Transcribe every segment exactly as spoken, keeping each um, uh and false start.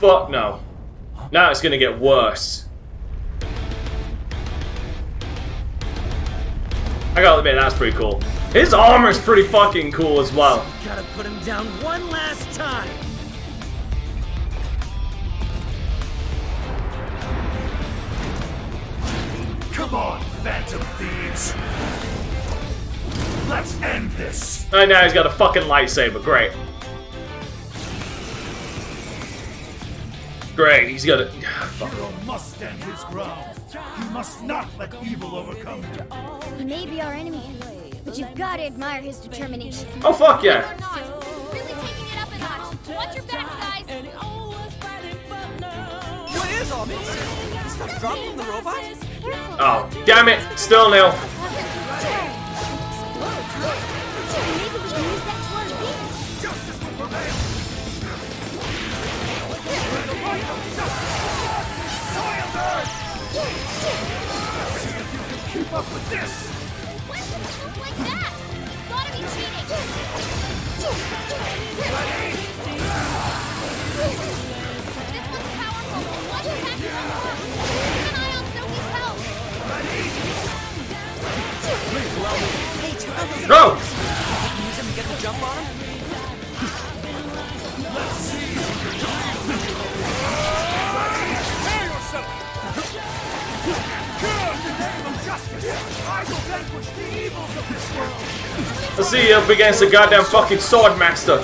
Fuck no. Now it's gonna get worse. I gotta admit, that's pretty cool. His armor is pretty fucking cool as well. Gotta put him down one last time. Come on, Phantom Thieves. Let's end this. And now he's got a fucking lightsaber. Great. Great. He's got a. Hero must stand his ground. You must not let evil overcome him. He may be our enemy, but you've got to admire his determination. Oh fuck yeah! Really taking it up a notch. Watch your back, guys. What is all this? Stuff dropped from the robot? Oh damn it! Still nil. Keep up with this! Why should it look like that? It's gotta be cheating! This one's powerful! Watch your back! Keep an eye on Sophie's health! Ready? Go! Can you use him to get the jump on him? Let's see! Prepare yourself! Let's see up against the goddamn fucking sword master.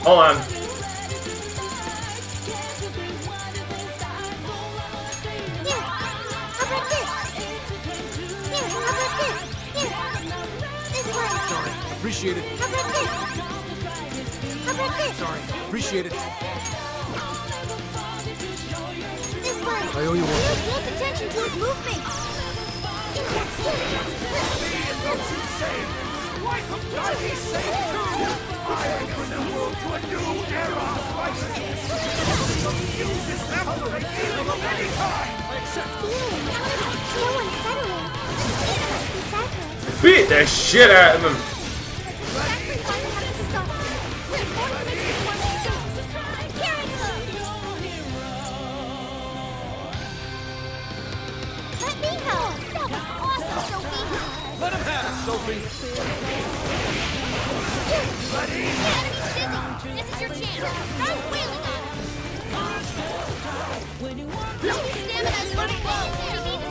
Hold on. Appreciate it. Sorry, appreciate it. I owe you one. Pay attention to his movement. Beat the shit out of him.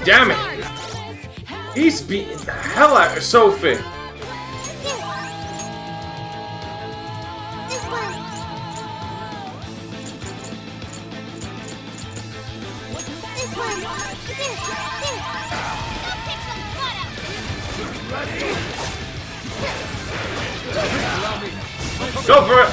Damn it! He's beating the hell out of Sophie. Go for it! Go!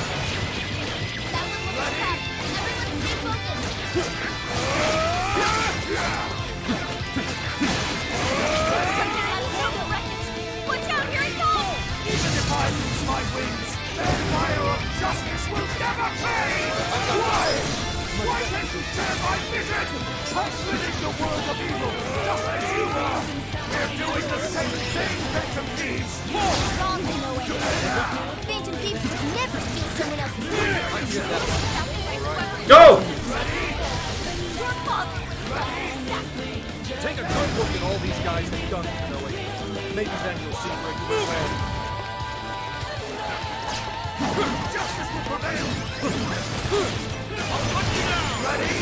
Take a good look at all these guys that don't know it. Maybe then you'll see right away. Justice will prevail! I'll put you down! Ready?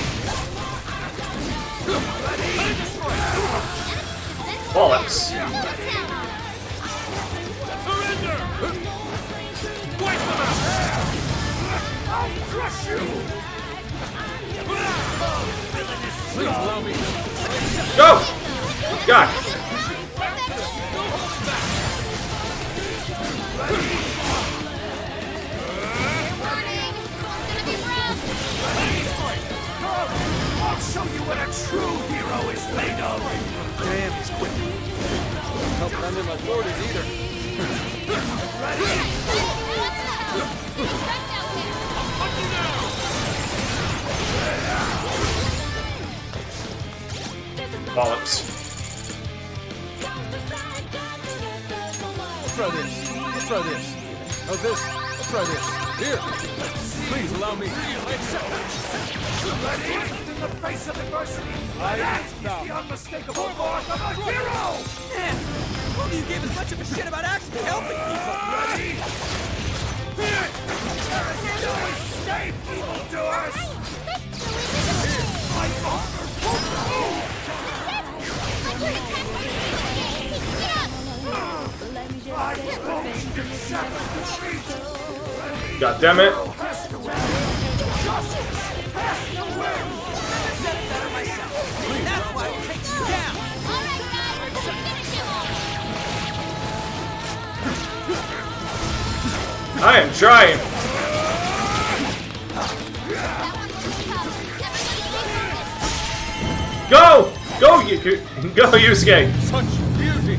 Ready? Let it destroy! Bollocks! Surrender! Wipe them out! I'll crush you! Go! God! I'll show you what a true hero is made of! Damn, he's quick. Help them in my quarters either. Ready? Bollocks. Throw this. Throw this. Oh, this. Throw this. Here, please allow me. In the face of adversity, that is the unmistakable mark of a hero! Who do you give as much of a shit about actually helping people? Ready? Here! There is no escape, evildoers! Here! My honor will move! I won't accept defeat! God damn it! That's why we take you down! Alright guys, we're gonna finish you all! I am trying! Go! Go, you go, Yusuke! Such beauty!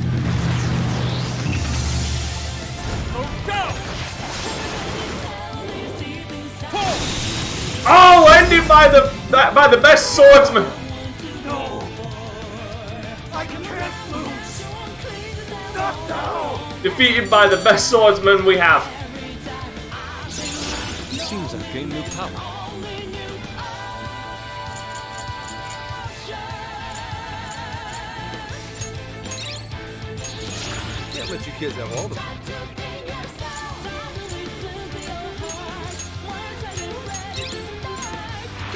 Oh, go! Oh, ended by the by the best swordsman! Defeated by the best swordsman we have. Seems I've gained new power. Can't let you kids have all the power.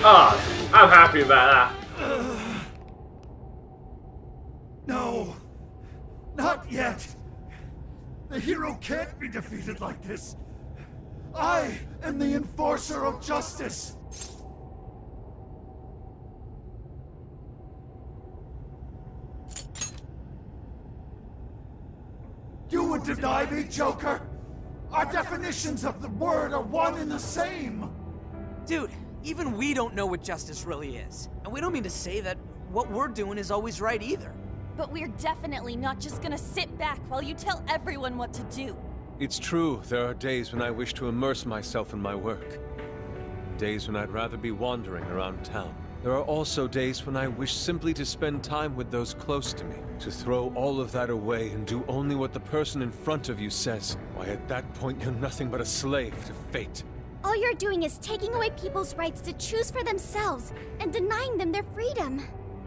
Ah, oh, I'm happy about that. Uh, no, not yet. The hero can't be defeated like this. I am the enforcer of justice. You would deny me, Joker? Our definitions of the word are one and the same. Dude, even we don't know what justice really is. And we don't mean to say that what we're doing is always right either. But we're definitely not just gonna sit back while you tell everyone what to do. It's true, there are days when I wish to immerse myself in my work. Days when I'd rather be wandering around town. There are also days when I wish simply to spend time with those close to me. To throw all of that away and do only what the person in front of you says. Why, at that point you're nothing but a slave to fate. All you're doing is taking away people's rights to choose for themselves and denying them their freedom.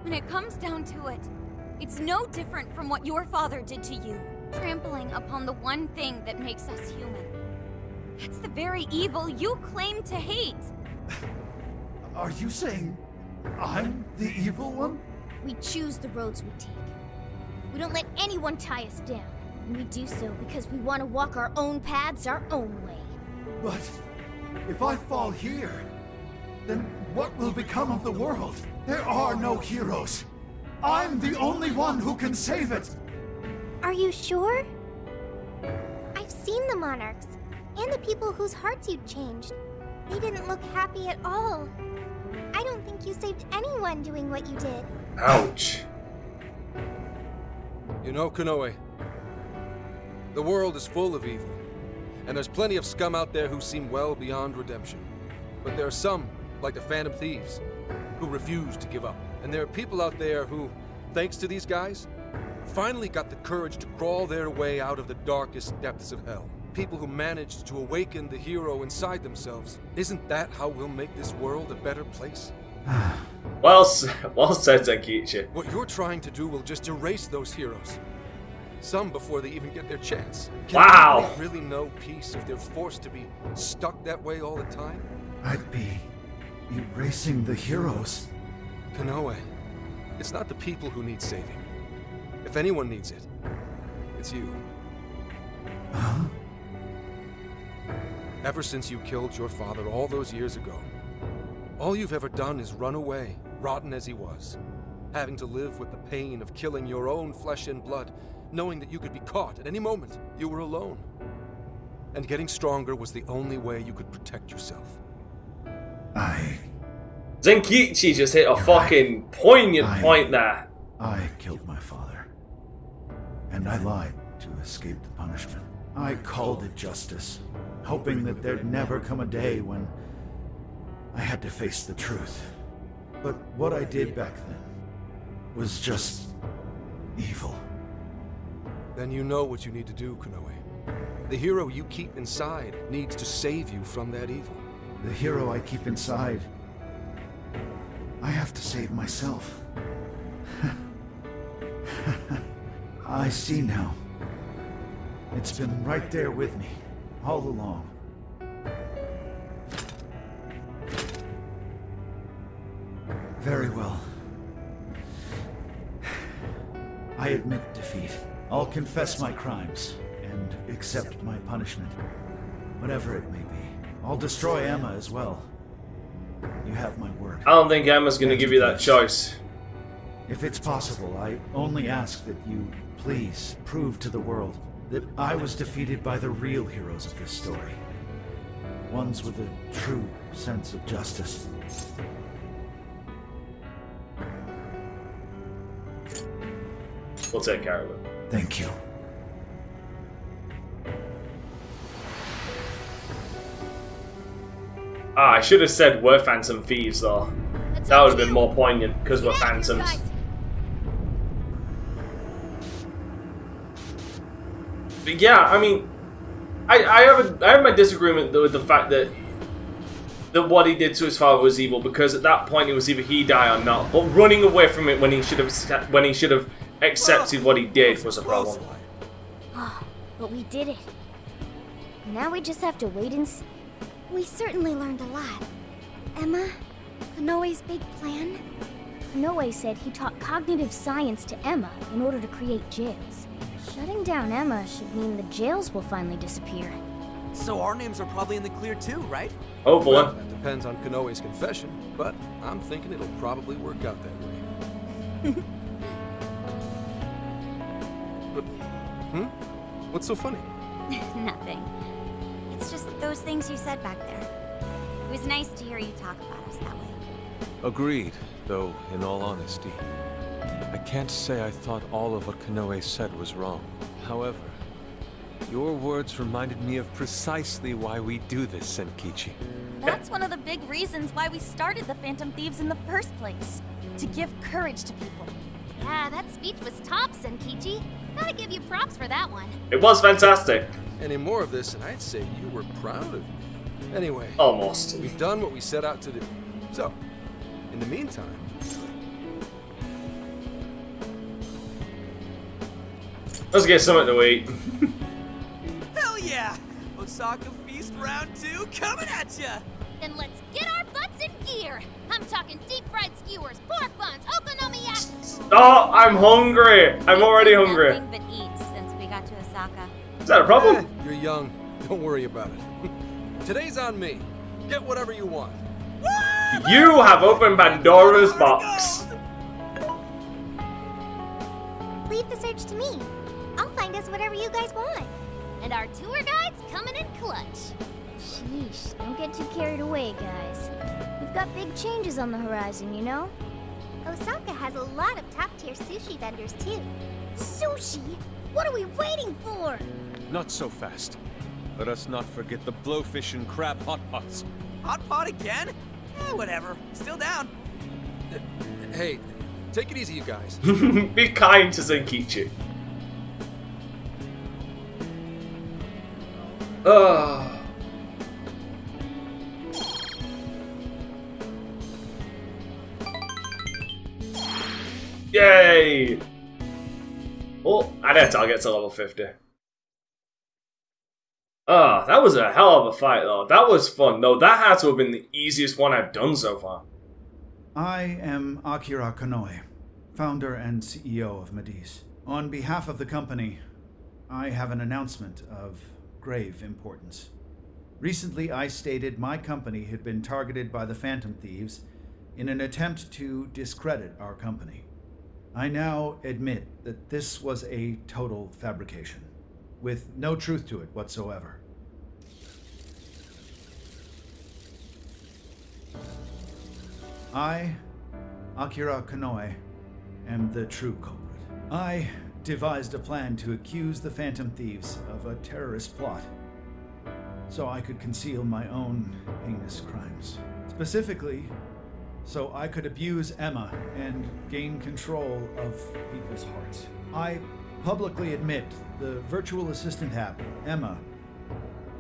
When it comes down to it, it's no different from what your father did to you, trampling upon the one thing that makes us human. It's the very evil you claim to hate. Are you saying I'm the evil one? We choose the roads we take. We don't let anyone tie us down. And we do so because we want to walk our own paths our own way. But if I fall here, then what will become of the world? There are no heroes. I'm the only one who can save it! Are you sure? I've seen the monarchs, and the people whose hearts you'd changed. They didn't look happy at all. I don't think you saved anyone doing what you did. Ouch. You know, Konoe, the world is full of evil, and there's plenty of scum out there who seem well beyond redemption. But there are some, like the Phantom Thieves, who refuse to give up. And there are people out there who, thanks to these guys, finally got the courage to crawl their way out of the darkest depths of hell. People who managed to awaken the hero inside themselves. Isn't that how we'll make this world a better place? Well, well said, Zenkichi. What you're trying to do will just erase those heroes. Some before they even get their chance. Can wow! They really know peace if they're forced to be stuck that way all the time? I'd be erasing the heroes. Konoe, it's not the people who need saving. If anyone needs it, it's you. Huh? Ever since you killed your father all those years ago, all you've ever done is run away, rotten as he was, having to live with the pain of killing your own flesh and blood, knowing that you could be caught at any moment. You were alone. And getting stronger was the only way you could protect yourself. I... Zenkichi just hit a fucking poignant point there. I killed my father. And I lied to escape the punishment. I called it justice, hoping that there'd never come a day when I had to face the truth. But what I did back then was just evil. Then you know what you need to do, Konoe. The hero you keep inside needs to save you from that evil. The hero I keep inside, I have to save myself. I see now. It's been right there with me, all along. Very well. I admit defeat. I'll confess my crimes and accept my punishment. Whatever it may be. I'll destroy Emma as well. You have my word. I don't think Emma's gonna give you that choice. If it's possible, I only ask that you please prove to the world that I was defeated by the real heroes of this story. Ones with a true sense of justice. We'll take care of it. Thank you. Ah, I should have said we're Phantom Thieves, though. That's that would have been more poignant, because we're Phantoms. But yeah, I mean, I, I, have a, I have my disagreement with the fact that, that what he did to his father was evil, because at that point it was either he die or not. But running away from it when he should have, when he should have accepted what he did was a problem. Oh, but we did it. Now we just have to wait and see. We certainly learned a lot. Emma, Konoe's big plan? Konoe said he taught cognitive science to Emma in order to create jails. Shutting down Emma should mean the jails will finally disappear. So our names are probably in the clear too, right? Hopefully. Well, that depends on Konoe's confession, but I'm thinking it'll probably work out that way. Hmm? What's so funny? Nothing. It's just those things you said back there. It was nice to hear you talk about us that way. Agreed, though, in all honesty. I can't say I thought all of what Konoe said was wrong. However, your words reminded me of precisely why we do this, Zenkichi. That's one of the big reasons why we started the Phantom Thieves in the first place. To give courage to people. Yeah, that speech was top, Zenkichi. Gotta give you props for that one. It was fantastic. Any more of this, and I'd say you were proud of me. Anyway, almost. We've done what we set out to do. So, in the meantime, let's get something to eat. Hell yeah! Osaka Feast Round Two coming at ya. Then let's get our butts in gear. I'm talking deep-fried skewers, pork buns, okonomiyaki. Oh, I'm hungry. I'm already hungry. But eat since we got to Osaka. Is that a problem? Eh, you're young. Don't worry about it. Today's on me. Get whatever you want. You have opened Pandora's box. Leave the search to me. I'll find us whatever you guys want. And our tour guide's coming in clutch. Sheesh, don't get too carried away, guys. We've got big changes on the horizon, you know? Osaka has a lot of top-tier sushi vendors, too. Sushi? What are we waiting for? Not so fast. Let us not forget the blowfish and crab hot pots. Hot pot again? Eh, whatever. Still down. Hey, take it easy, you guys. Be kind to Zenkichi. Ugh. Yay! Oh, I had to get to level fifty. Ah, oh, that was a hell of a fight, though. That was fun, though. That had to have been the easiest one I've done so far. I am Akira Konoe, founder and C E O of Mediz. On behalf of the company, I have an announcement of grave importance. Recently, I stated my company had been targeted by the Phantom Thieves in an attempt to discredit our company. I now admit that this was a total fabrication, with no truth to it whatsoever. I, Akira Konoe, am the true culprit. I devised a plan to accuse the Phantom Thieves of a terrorist plot, so I could conceal my own heinous crimes. Specifically, so I could abuse Emma and gain control of people's hearts. I publicly admit the virtual assistant app, Emma,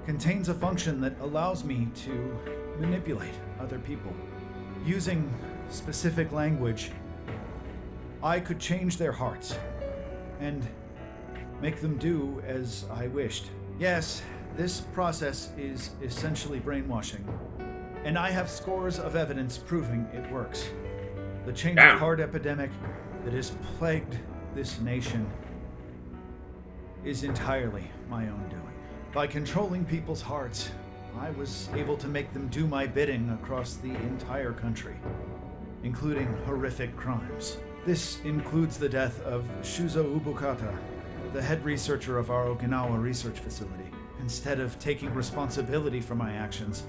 contains a function that allows me to manipulate other people. Using specific language, I could change their hearts and make them do as I wished. Yes, this process is essentially brainwashing, and I have scores of evidence proving it works. The change of heart epidemic that has plagued this nation is entirely my own doing. By controlling people's hearts, I was able to make them do my bidding across the entire country, including horrific crimes. This includes the death of Shuzo Ubukata, the head researcher of our Okinawa research facility. Instead of taking responsibility for my actions,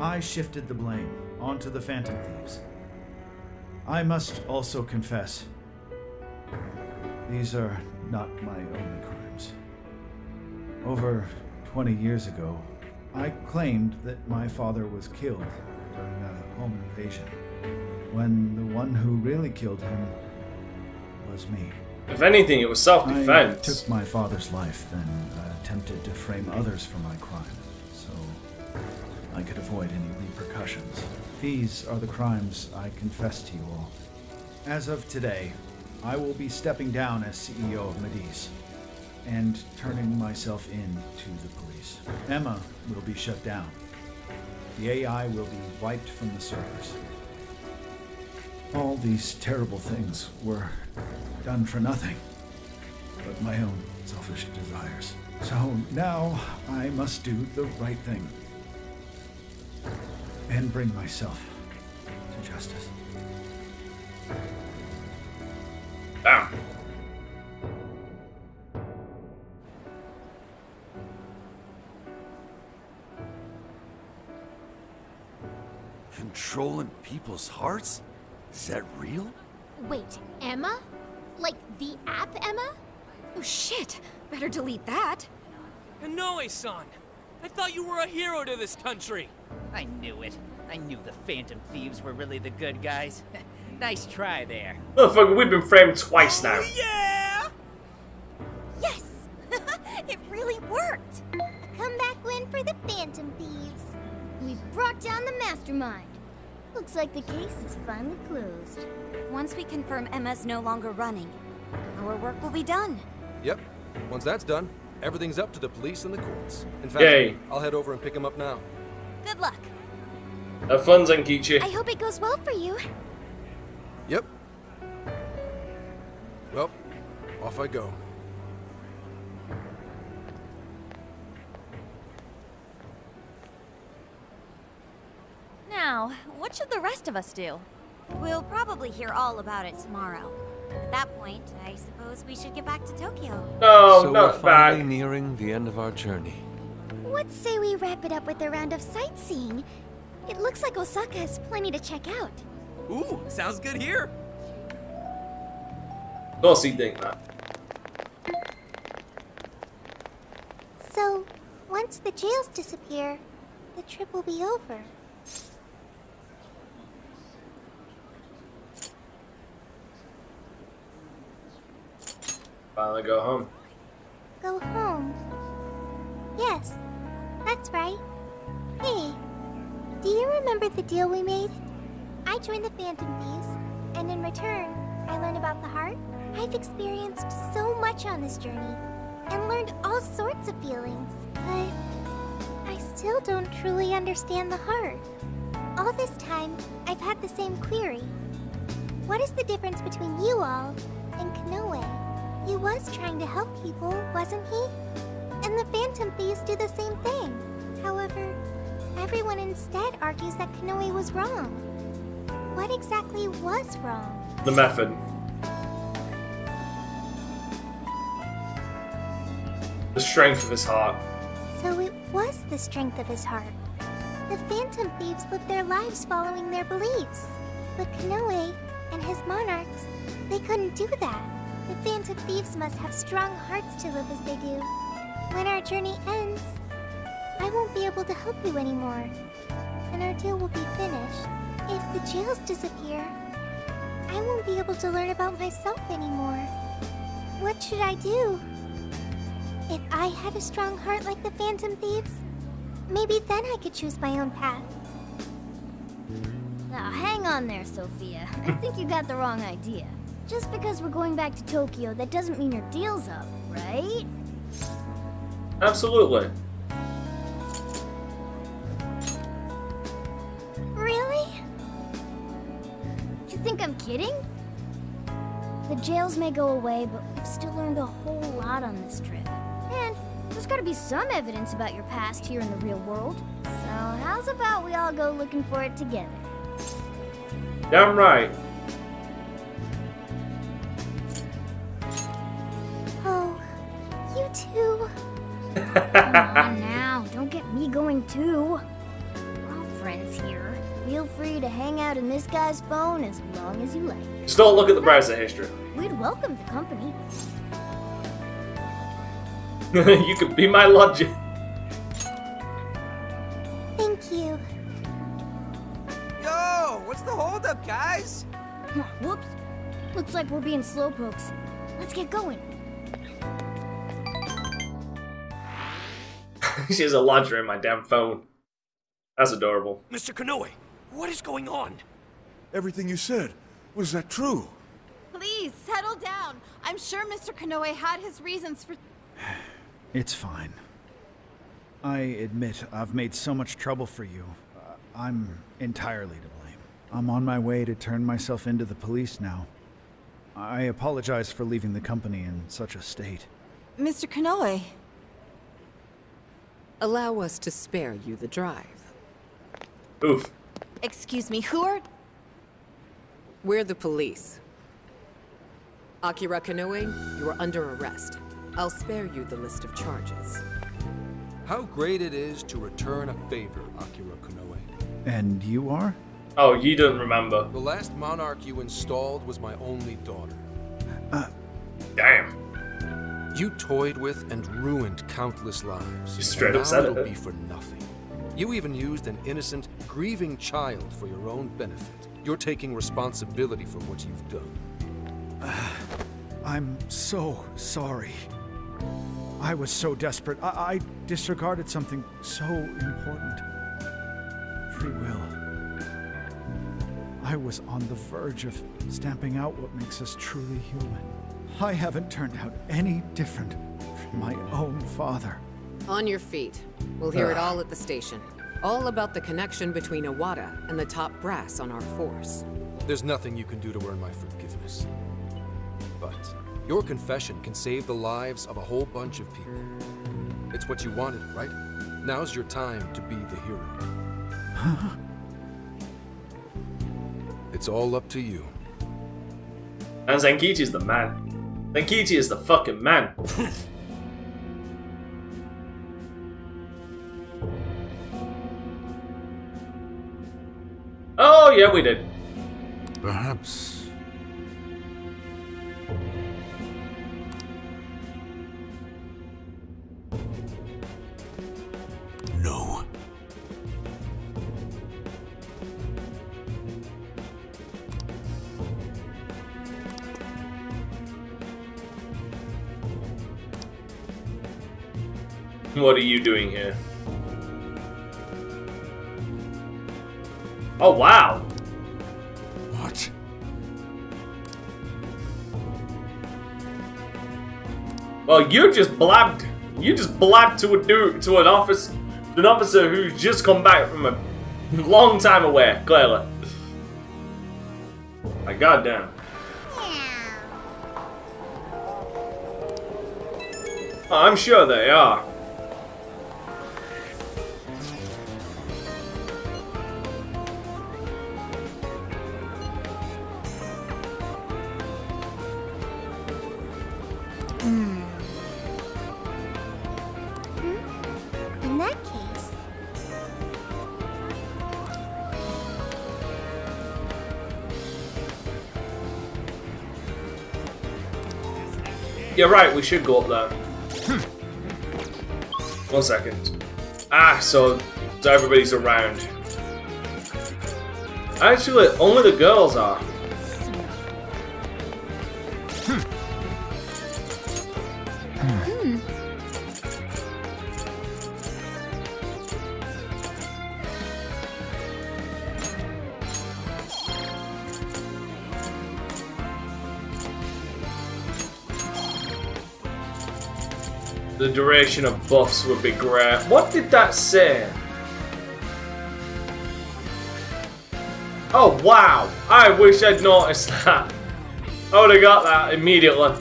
I shifted the blame onto the Phantom Thieves. I must also confess, these are not my only crimes. Over twenty years ago, I claimed that my father was killed during a home invasion, when the one who really killed him was me. If anything, it was self-defense. I took my father's life, then uh, attempted to frame others for my crime, so I could avoid any repercussions. These are the crimes I confess to you all. As of today, I will be stepping down as C E O of Mediz and turning myself in to the police. Emma will be shut down. The A I will be wiped from the servers. All these terrible things were done for nothing but my own selfish desires. So now I must do the right thing and bring myself to justice. Ah. Controlling people's hearts? Is that real? Wait, Emma? Like the app, Emma? Oh shit, better delete that. Konoe-san, I thought you were a hero to this country. I knew it. I knew the Phantom Thieves were really the good guys. Nice try there. Motherfucker, we've been framed twice now. Yeah! Yes! It really worked. A comeback win for the Phantom Thieves. We've brought down the mastermind. Looks like the case is finally closed. Once we confirm Emma's no longer running, our work will be done. Yep. Once that's done, everything's up to the police and the courts. In fact, yay. I'll head over and pick him up now. Good luck. Have fun, Zenkichi. I hope it goes well for you. Yep. Well, off I go. Now, what should the rest of us do? We'll probably hear all about it tomorrow. At that point, I suppose we should get back to Tokyo. No, so not we're finally back. Nearing the end of our journey. What say we wrap it up with a round of sightseeing? It looks like Osaka has plenty to check out. Ooh, sounds good here. Don't see thing that. So, once the jails disappear, the trip will be over. Finally go home. Go home? Yes, that's right. Hey, do you remember the deal we made? I joined the Phantom Thieves, and in return, I learned about the heart. I've experienced so much on this journey, and learned all sorts of feelings. But I still don't truly understand the heart. All this time, I've had the same query. What is the difference between you all and Konoe? He was trying to help people, wasn't he? And the Phantom Thieves do the same thing. However, everyone instead argues that Konoe was wrong. What exactly was wrong? The method. The strength of his heart. So it was the strength of his heart. The Phantom Thieves lived their lives following their beliefs. But Konoe and his monarchs, they couldn't do that. The Phantom Thieves must have strong hearts to live as they do. When our journey ends, I won't be able to help you anymore, and our deal will be finished. If the jails disappear, I won't be able to learn about myself anymore. What should I do? If I had a strong heart like the Phantom Thieves, maybe then I could choose my own path. Now hang on there, Sophia. I think you got the wrong idea. Just because we're going back to Tokyo, that doesn't mean your deal's up, right? Absolutely. Really? You think I'm kidding? The jails may go away, but we've still learned a whole lot on this trip. And there's gotta be some evidence about your past here in the real world. So how's about we all go looking for it together? Damn right. Oh, you too. Come on now, don't get me going too. We're all friends here. Feel free to hang out in this guy's phone as long as you like. Just don't look at the browser history. We'd welcome the company. You could be my lodger. Thank you. Yo, what's the holdup, guys? Whoops. Looks like we're being slowpokes. Let's get going. She has a lodger in my damn phone. That's adorable. Mister Konoe, what is going on? Everything you said, was that true? Please, settle down. I'm sure Mister Konoe had his reasons for... It's fine. I admit I've made so much trouble for you. Uh, I'm entirely to blame. I'm on my way to turn myself into the police now. I apologize for leaving the company in such a state. Mister Konoe. Allow us to spare you the drive. Oof. Excuse me, who are... We're the police. Akira Konoe, you are under arrest. I'll spare you the list of charges. How great it is to return a favor, Akira Konoe. And you are? Oh, you don't remember. The last monarch you installed was my only daughter. Uh, Damn. You toyed with and ruined countless lives. You straight up said it. It'll be for nothing. You even used an innocent, grieving child for your own benefit. You're taking responsibility for what you've done. Uh, I'm so sorry. I was so desperate. I, I disregarded something so important. Free will. I was on the verge of stamping out what makes us truly human. I haven't turned out any different from my own father. On your feet. We'll hear Ugh. it all at the station. All about the connection between Owada and the top brass on our force. There's nothing you can do to earn my forgiveness. But... your confession can save the lives of a whole bunch of people. It's what you wanted, right? Now's your time to be the hero. Huh? It's all up to you. And Zenkichi's the man. Zenkichi is the fucking man. Oh, yeah, we did. Perhaps... What are you doing here? Oh, wow. What? Well, you just blabbed. You just blabbed to a dude, to an officer, an officer who's just come back from a long time away, clearly. My goddamn. Oh, I'm sure they are. You're right, we should go up there. Hmm. One second. Ah, so everybody's around. Actually, only the girls are. Hmm. Hmm. The duration of buffs would be great. What did that say? Oh wow! I wish I'd noticed that. I would have got that immediately.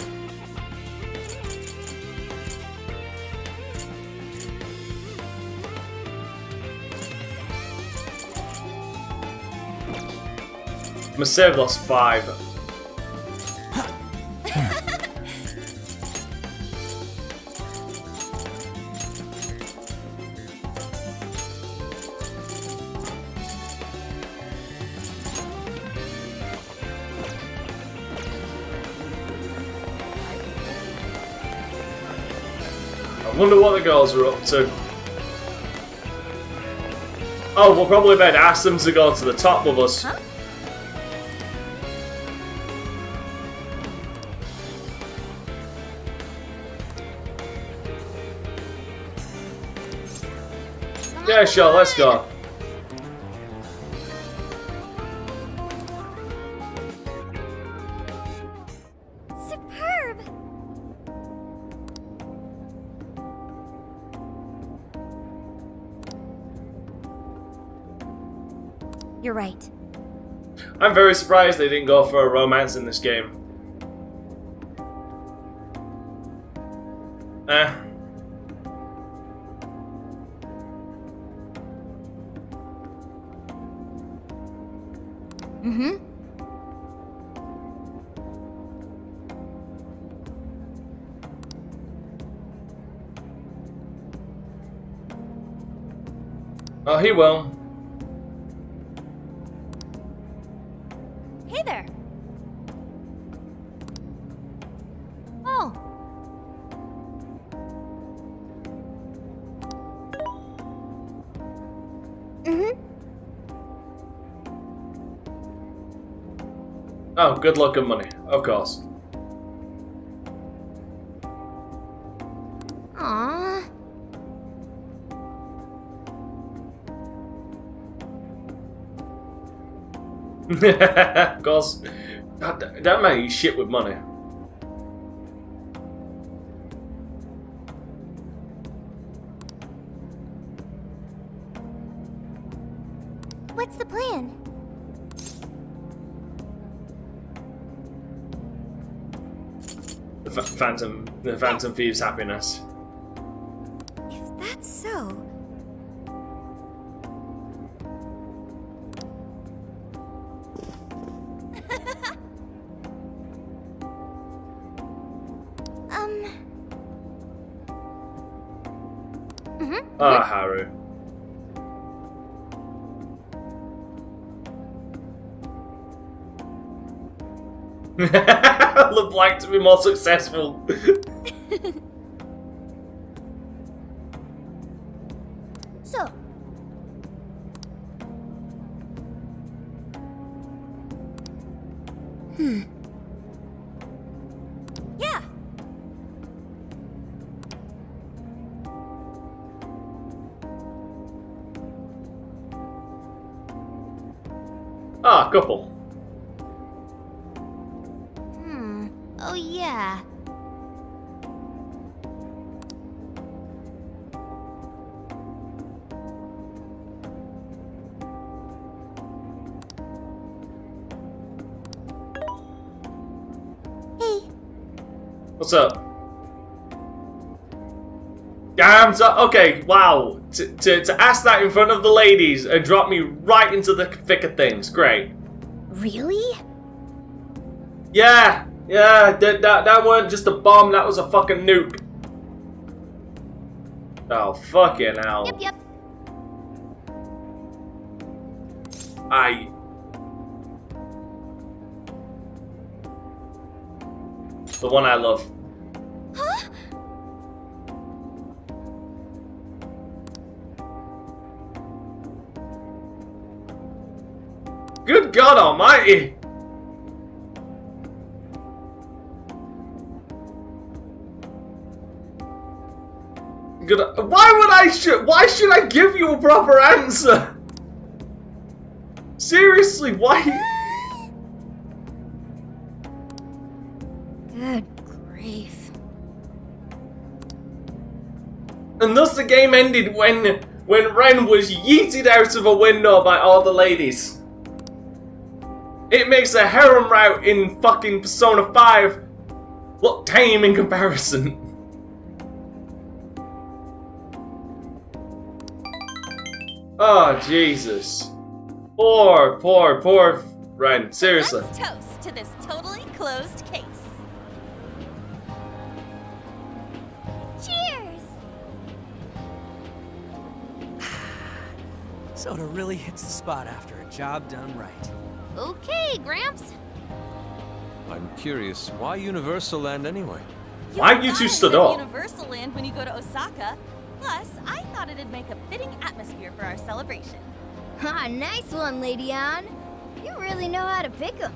My save lost five. Wonder what the girls are up to. Oh, we'll probably better ask them to go to the top with us. Huh? Yeah, sure, let's go. You're right. I'm very surprised they didn't go for a romance in this game. Eh. Mm-hmm. Oh, he will. Oh, good luck and money, of course. Aww. Of course. That, that man eats shit with money. What's the plan? Phantom, the Phantom Thieves' happiness. If that's so. um. Mhm. Ah, Haru. LeBlanc to be more successful. So. Hmm. Yeah. Ah, couple. Oh, yeah. Hey. What's up? Damn, so okay, wow. To, to, to ask that in front of the ladies and drop me right into the thick of things. Great. Really? Yeah. Yeah, that, that that weren't just a bomb, that was a fucking nuke. Oh, fucking hell. Yep, yep. I... The one I love. Huh? Good God almighty! gonna- Why would I should- Why should I give you a proper answer? Seriously, why- Good grief. And thus the game ended when- when Ren was yeeted out of a window by all the ladies. It makes a harem route in fucking Persona five look tame in comparison. Oh, Jesus. Poor, poor, poor Ren. Seriously. Let's toast to this totally closed case. Cheers! Soda really hits the spot after a job done right. Okay, Gramps. I'm curious, why Universal Land anyway? Why you two stood up? Universal Land when you go to Osaka. Plus, I thought it'd make a fitting atmosphere for our celebration. Ah, nice one, Lady On. You really know how to pick 'em.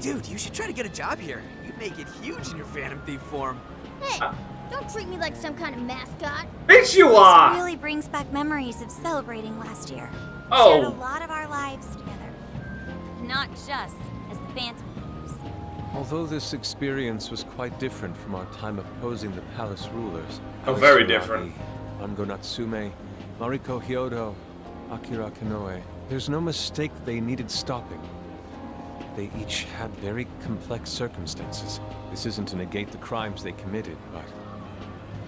Dude, you should try to get a job here. You'd make it huge in your Phantom Thief form. Hey, uh, don't treat me like some kind of mascot. Bitch, you are! This really brings back memories of celebrating last year. Oh. We shared a lot of our lives together. Not just as the Phantom Thieves. Although this experience was quite different from our time opposing the palace rulers. Oh, very different. Ango Natsume, Mariko Hyodo, Akira Konoe. There's no mistake they needed stopping. They each had very complex circumstances. This isn't to negate the crimes they committed, but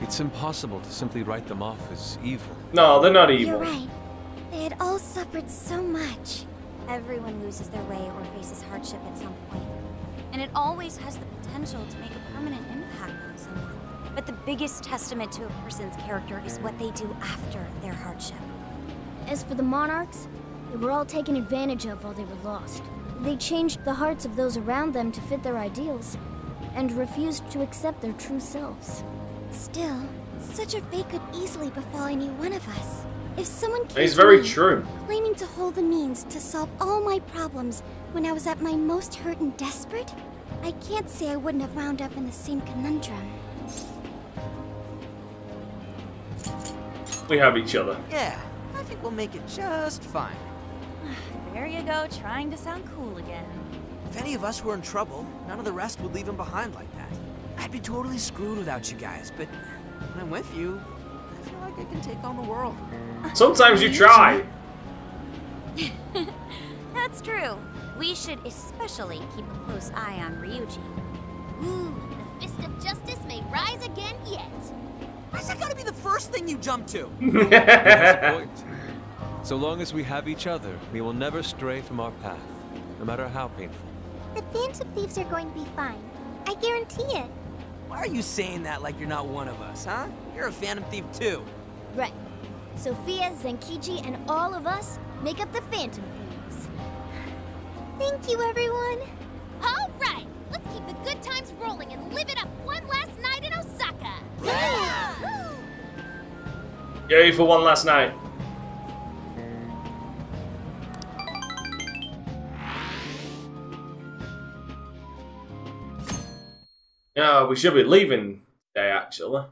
it's impossible to simply write them off as evil. No, they're not evil. You're right. They had all suffered so much. Everyone loses their way or faces hardship at some point. And it always has the potential to make a permanent impact on someone. But the biggest testament to a person's character is what they do after their hardship. As for the monarchs, they were all taken advantage of while they were lost. They changed the hearts of those around them to fit their ideals, and refused to accept their true selves. Still, such a fate could easily befall any one of us. If someone came He's very true. claiming to hold the means to solve all my problems when I was at my most hurt and desperate, I can't say I wouldn't have wound up in the same conundrum. We have each other. Yeah, I think we'll make it just fine. There you go, trying to sound cool again. If any of us were in trouble, none of the rest would leave him behind like that. I'd be totally screwed without you guys, but when I'm with you, I feel like I can take on the world. Sometimes you try. That's true. We should especially keep a close eye on Ryuji. Ooh, the fist of justice may rise again yet. Why's that gotta be the first thing you jump to? So long as we have each other, we will never stray from our path, no matter how painful. The Phantom Thieves are going to be fine. I guarantee it. Why are you saying that like you're not one of us, huh? You're a Phantom Thief too. Right. Sophia, Zenkichi, and all of us make up the Phantom Thieves. Thank you, everyone. All right. Let's keep the good times rolling and live it up one last night in Osaka! Yeah! Yay for one last night. Yeah, we should be leaving today, actually.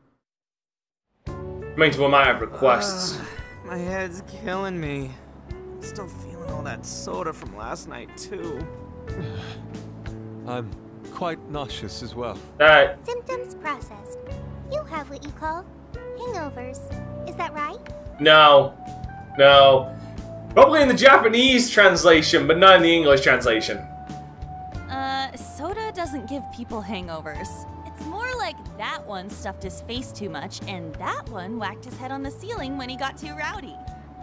Means we might have requests. Uh, my head's killing me. I'm still feeling all that soda from last night, too. I'm... quite nauseous as well. Alright. Symptoms processed. You have what you call hangovers. Is that right? No. No. Probably in the Japanese translation, but not in the English translation. Uh, soda doesn't give people hangovers. It's more like that one stuffed his face too much, and that one whacked his head on the ceiling when he got too rowdy.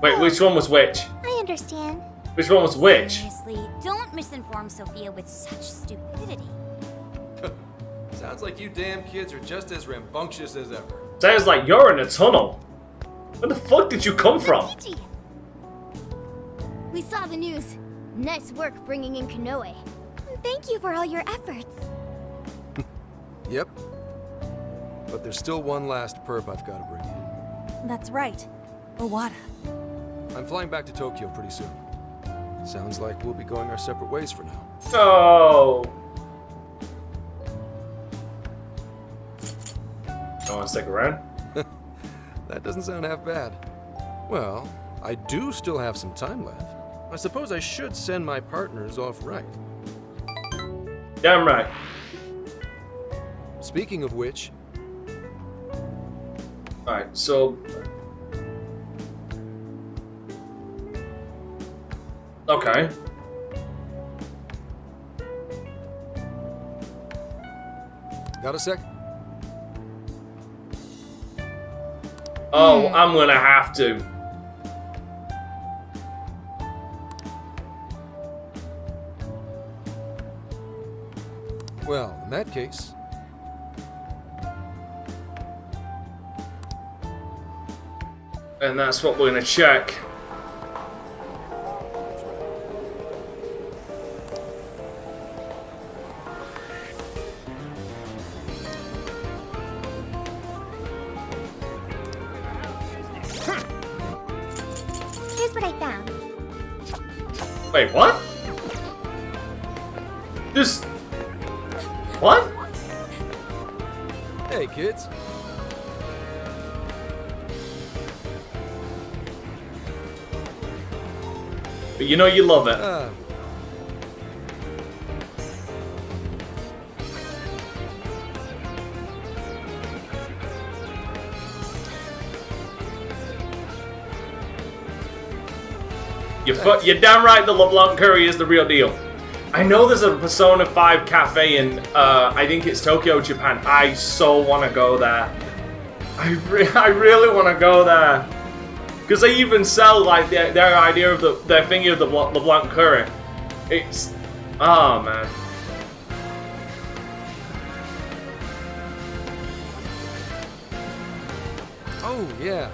Wait, oh, which one was which? I understand. Which one was which? Seriously, don't misinform Sophia with such stupidity. Sounds like you damn kids are just as rambunctious as ever. Sounds like you're in a tunnel. Where the fuck did you come from? We saw the news. Nice work bringing in Konoe. Thank you for all your efforts. Yep. But there's still one last perp I've got to bring in. That's right. Owada. I'm flying back to Tokyo pretty soon. Sounds like we'll be going our separate ways for now. Oh. Don't want to stick around? That doesn't sound half bad. Well, I do still have some time left. I suppose I should send my partners off right. Damn right. Speaking of which... Alright, so... Okay. Got a sec? Oh, I'm gonna have to. Well, in that case... And that's what we're gonna check. Wait, what? This... What? Hey, kids. But you know you love it. Uh. You're, you're damn right the LeBlanc curry is the real deal. I know there's a Persona five cafe in, uh, I think it's Tokyo, Japan. I so want to go there. I, re I really want to go there. Because they even sell, like, their, their idea of the, their thingy of the LeBlanc curry. It's, oh man. Oh, yeah.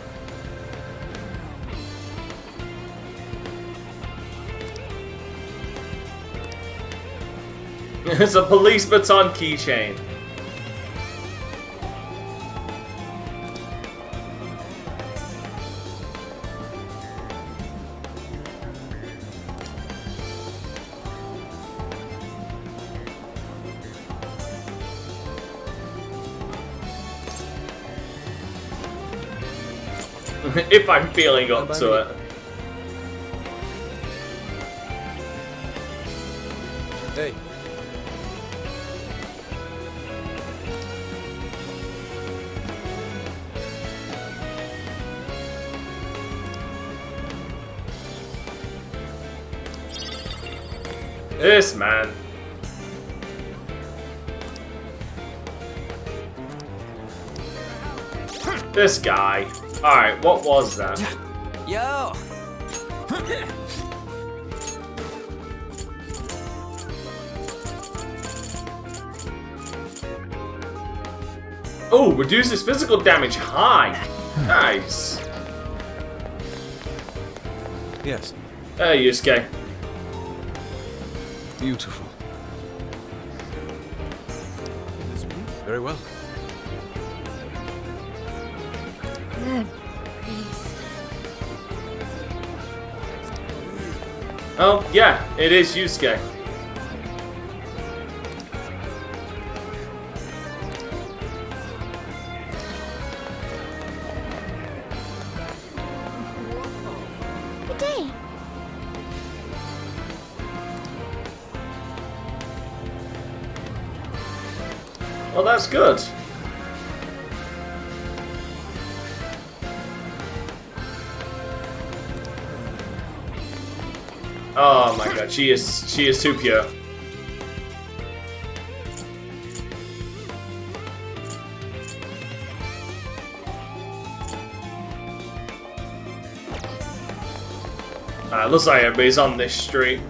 It's a police baton keychain. If I'm feeling up to it. Hey. This man. This guy. Alright, what was that? Yo! Oh, reduces physical damage high. Nice. Yes. Hey, Yusuke. Beautiful. Very well. Good. Oh, yeah, it is Yusuke. Well, that's good. Oh my god, she is she is too pure. Uh, looks like everybody's on this street.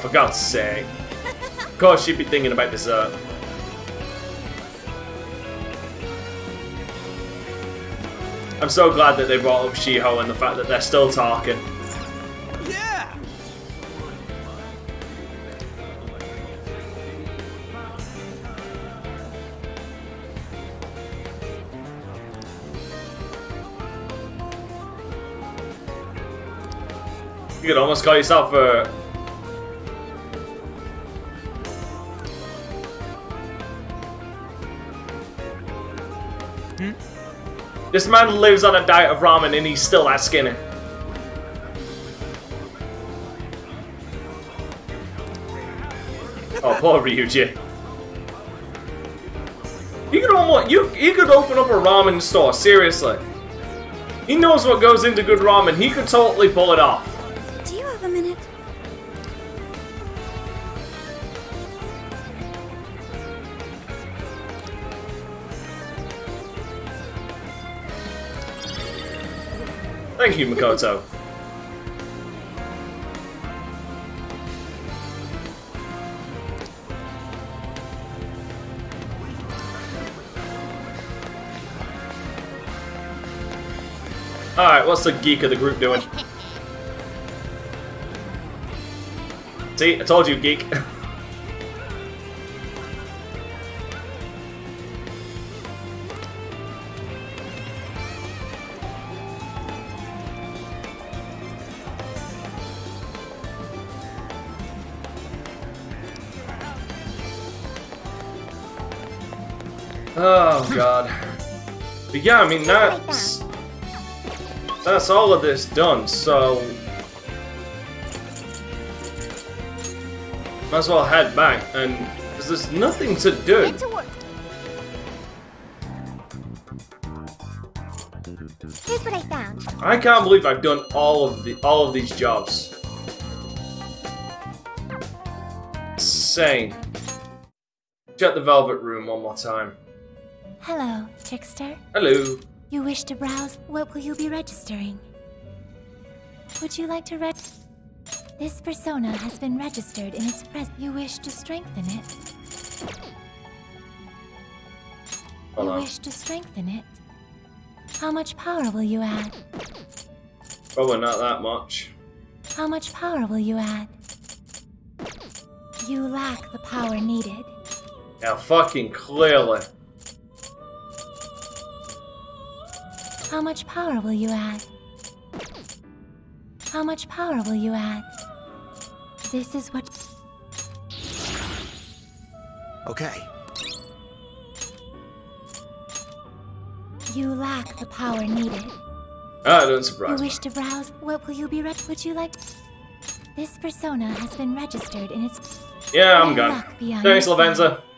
For God's sake. Of course she'd be thinking about dessert. I'm so glad that they brought up Shiho and the fact that they're still talking. Yeah. You could almost call yourself a... Hmm? This man lives on a diet of ramen and he's still that skinny. Oh, poor Ryuji. You could almost, you, he could open up a ramen store, seriously. He knows what goes into good ramen. He could totally pull it off. Do you have a minute? Thank you, Makoto. Alright, what's the geek of the group doing? See, I told you, geek. Oh, God. But yeah, I mean, that's... That's all of this done, so... Might as well head back, and... Because there's nothing to do. Get to work. Here's what I found. I can't believe I've done all of the all of these jobs. Insane. Check the Velvet Room one more time. Hello, Trickster. Hello. You wish to browse? What will you be registering? Would you like to reg... This persona has been registered in its present. You wish to strengthen it? Hold you on. wish to strengthen it? How much power will you add? Probably not that much. How much power will you add? You lack the power needed. Now fucking clearly. How much power will you add? How much power will you add? This is what... Okay. You lack the power needed. Ah, don't surprise me. You wish to browse? What will you be read? Would you like... This persona has been registered in its... Yeah, I'm gone. Thanks, Lavenza.